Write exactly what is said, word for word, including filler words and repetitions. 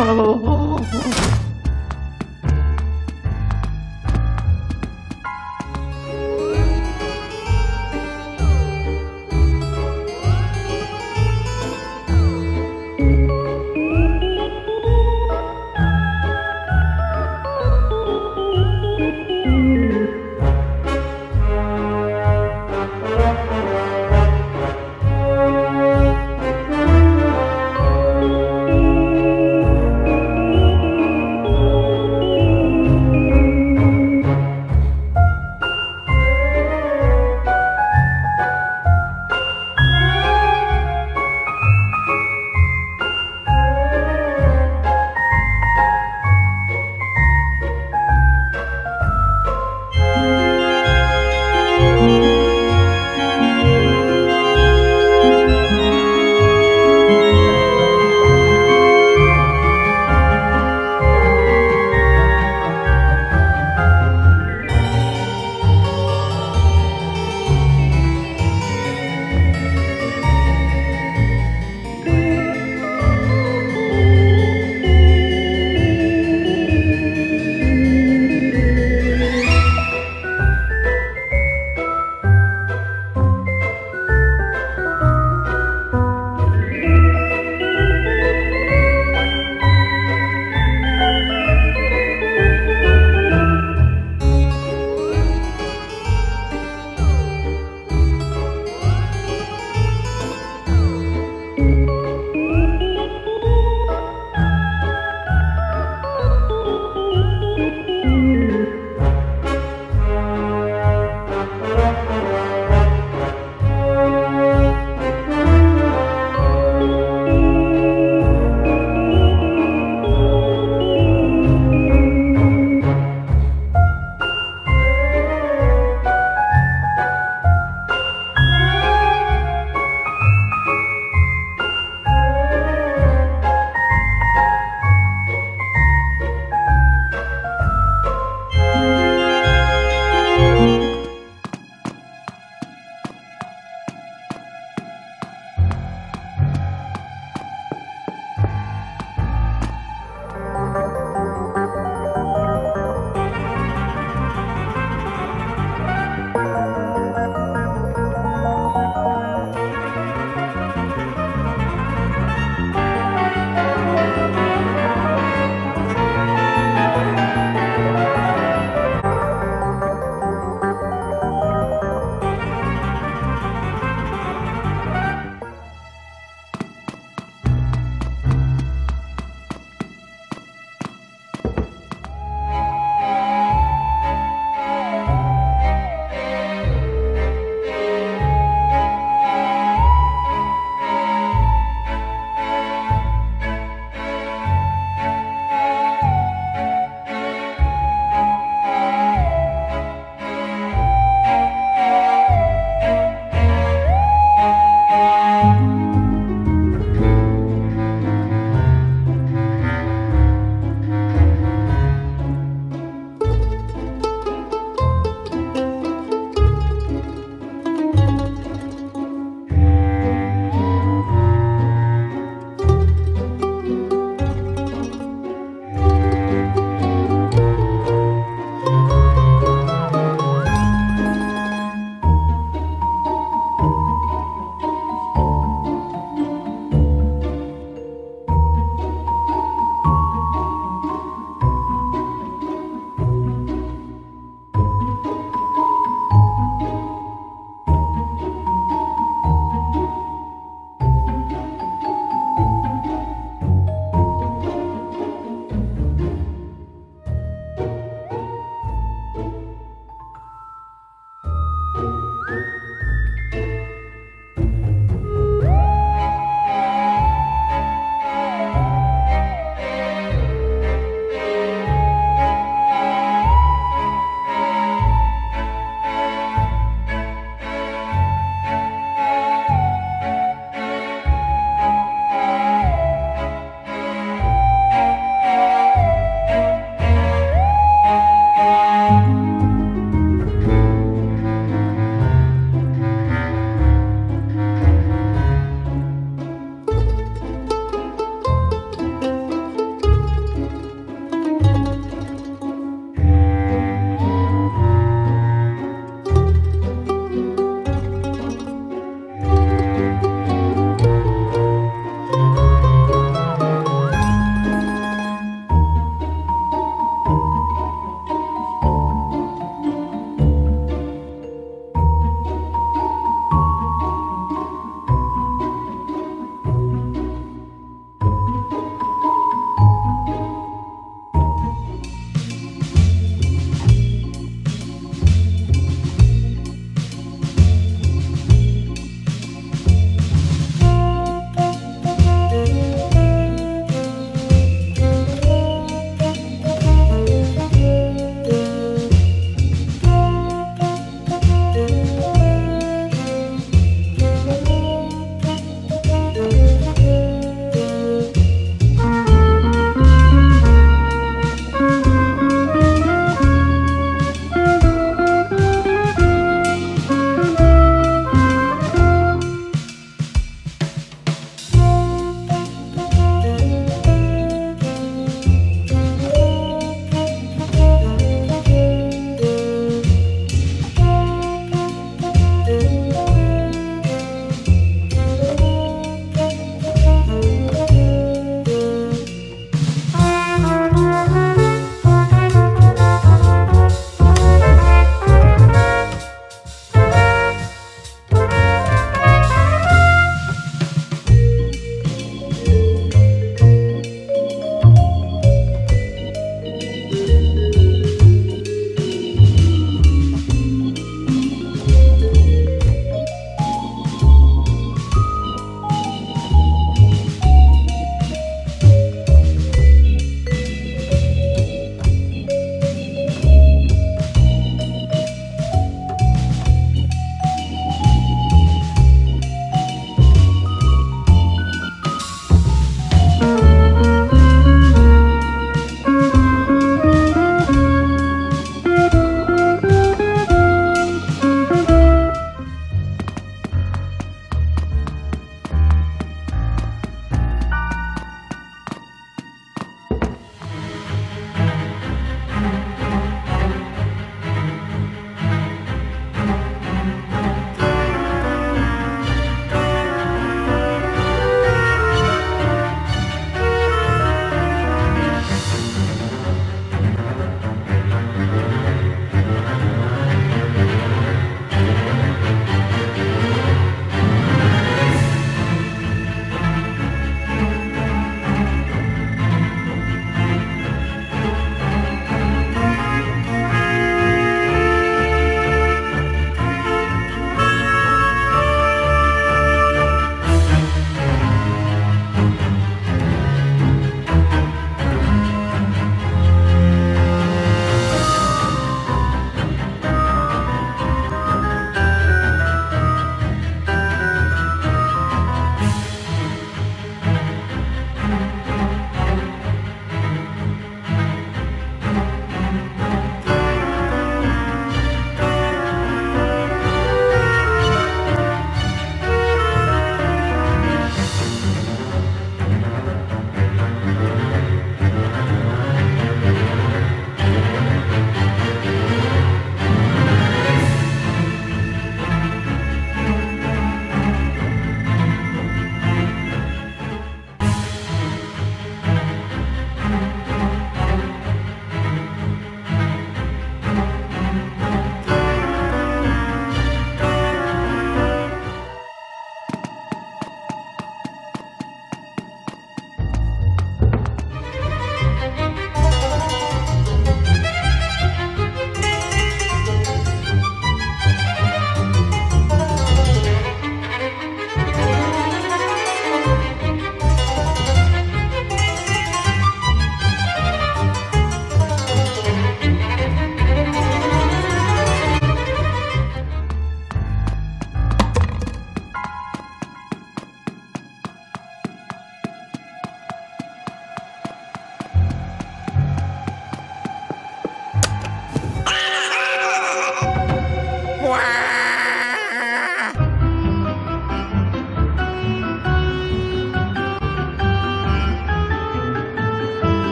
Oh.